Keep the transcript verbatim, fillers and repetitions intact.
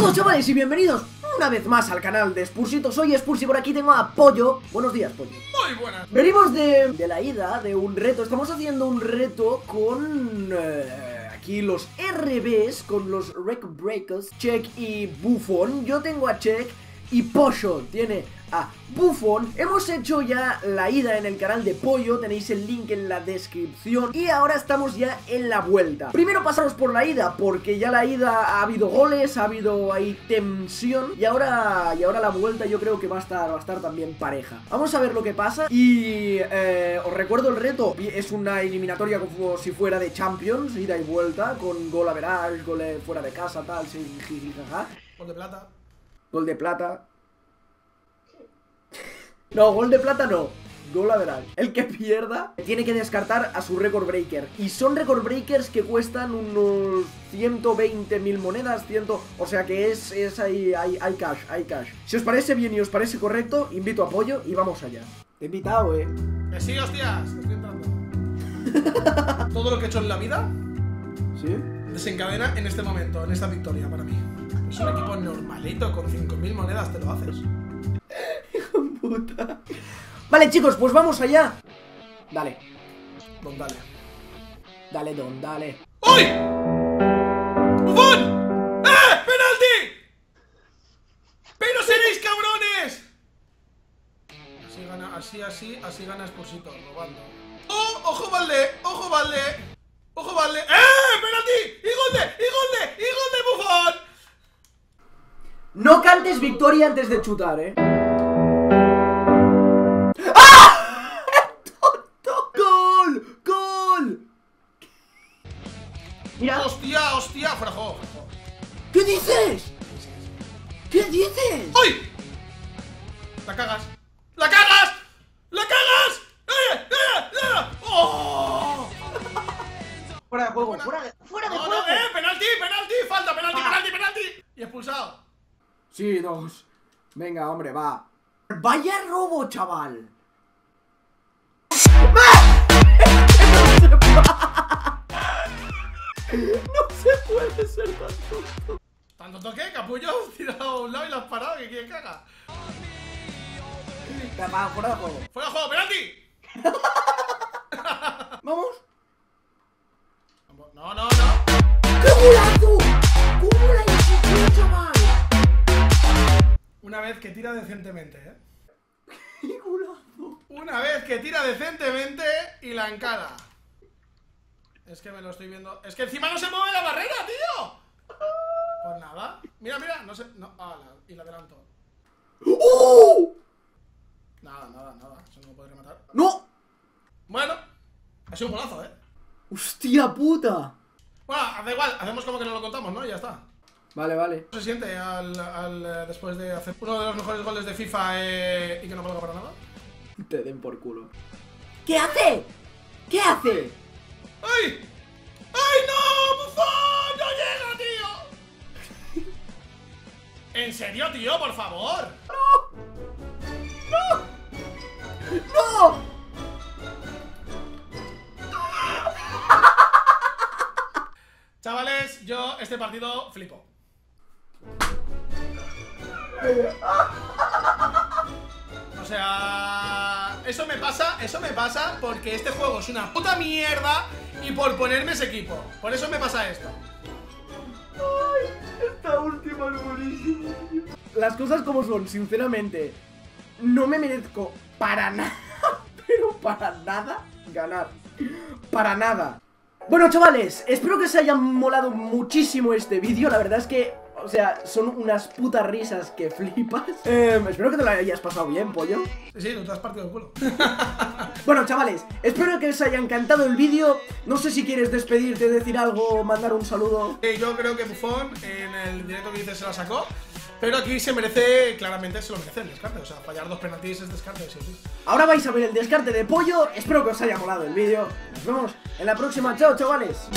todos, chavales, y bienvenidos una vez más al canal de Spursito. Soy Spursi, por aquí tengo a Pollo. Buenos días, Pollo. Muy buenas. Venimos de, de la ida, de un reto. Estamos haciendo un reto con... Eh... aquí los R Bs, con los Record Breakers, Check y Buffon. Yo tengo a Check y Pollo tiene a Buffon. Hemos hecho ya la ida en el canal de Pollo, tenéis el link en la descripción. Y ahora estamos ya en la vuelta. Primero pasaros por la ida, porque ya la ida ha habido goles, ha habido ahí tensión. Y ahora, y ahora la vuelta yo creo que va a estar, va a estar también pareja. Vamos a ver lo que pasa. Y eh, os recuerdo el reto. Es una eliminatoria como si fuera de Champions, ida y vuelta, con gol a verás, gol fuera de casa, tal, sí, jijijaja. Gol de plata. Gol de plata. No, gol de plata no. Gol a verás. El que pierda tiene que descartar a su record breaker. Y son record breakers que cuestan unos ciento veinte mil monedas, cien. O sea que es, es ahí, hay, hay cash, hay cash. Si os parece bien y os parece correcto, invito a Pollo y vamos allá. Te he invitado, eh. Que sí, hostias, estoy entrando. Todo lo que he hecho en la vida, ¿sí?, desencadena en este momento, en esta victoria para mí. Es un equipo normalito, con cinco mil monedas te lo haces. Hijo de puta. Vale, chicos, pues vamos allá. Dale. Don, dale. Dale, don, dale. ¡Uy! ¡Buffon! ¡Eh! ¡Penalti! ¡Pero seréis cabrones! Así gana, así, así, así gana Esposito, robando. ¡Oh! ¡Ojo, vale! ¡Ojo, vale! ¡Ojo, vale! ¡Eh! ¡Penalti! ¡Y gol de! ¡Y gol de! ¡Y gol de Buffon! No cantes victoria antes de chutar, eh. ¡Ah! ¡Tonto! ¡Gol! ¡Gol! Mira. ¡Hostia, hostia! ¡Fuera de juego! ¿Qué dices? ¿Qué dices? ¡Ay! ¡La cagas! ¡La cagas! ¡La cagas! ¡Eh! ¡Eh! ¡Eh! ¡Oh! ¡Fuera de juego! ¡Fuera de, fuera de no, juego! No, ¡eh! ¡Penalti! ¡Penalti! ¡Falta! ¡Penalti! Ah. ¡Penalti! ¡Penalti! Y expulsado. Sí, dos. Venga, hombre, va. Vaya robo, chaval. No se puede ser tan tonto. ¿Tanto toque, capullo? Tirado a un lado y lo has parado. ¿Qué quieres que haga? Va, fuera de juego. ¡Fuera de juego! ¡Penalti! ¿Vamos? No, no, no. ¡Qué golazo! ¡Cómo la hiciste, chaval! Una vez que tira decentemente, ¿eh? Una vez que tira decentemente y la encara. Es que me lo estoy viendo. Es que encima no se mueve la barrera, tío. Pues nada. Mira, mira, no sé. No, ah, la, y la adelanto. ¡Oh! Nada, nada, nada. Eso no lo puede rematar. ¡No! Bueno, ha sido un golazo, ¿eh? ¡Hostia puta! Bueno, da igual, hacemos como que no lo contamos, ¿no? Y ya está. Vale, vale. ¿Se siente al, al, después de hacer uno de los mejores goles de FIFA eh, y que no valga para nada? Te den por culo. ¿Qué hace? ¿Qué hace? ¡Ay! ¡Ay, no! ¡Buffon! ¡No llega, tío! ¿En serio, tío? ¡Por favor! ¡No! ¡No! ¡No! Chavales, yo este partido flipo. O sea, eso me pasa, eso me pasa porque este juego es una puta mierda y por ponerme ese equipo. Por eso me pasa esto. Ay, esta última es buenísima. Las cosas como son, sinceramente, no me merezco para nada, pero para nada ganar. Para nada. Bueno, chavales, espero que os haya molado muchísimo este vídeo. La verdad es que, o sea, son unas putas risas que flipas. eh, Espero que te lo hayas pasado bien, Pollo. Sí, sí, no te has partido el culo. Bueno, chavales, espero que os haya encantado el vídeo. No sé si quieres despedirte, decir algo, mandar un saludo. eh, Yo creo que Buffon, en el directo que dices, se la sacó. Pero aquí se merece, claramente se lo merece el descarte. O sea, fallar dos penaltis es descarte, sí, sí. Ahora vais a ver el descarte de Pollo. Espero que os haya molado el vídeo. Nos vemos en la próxima. Chao, chavales.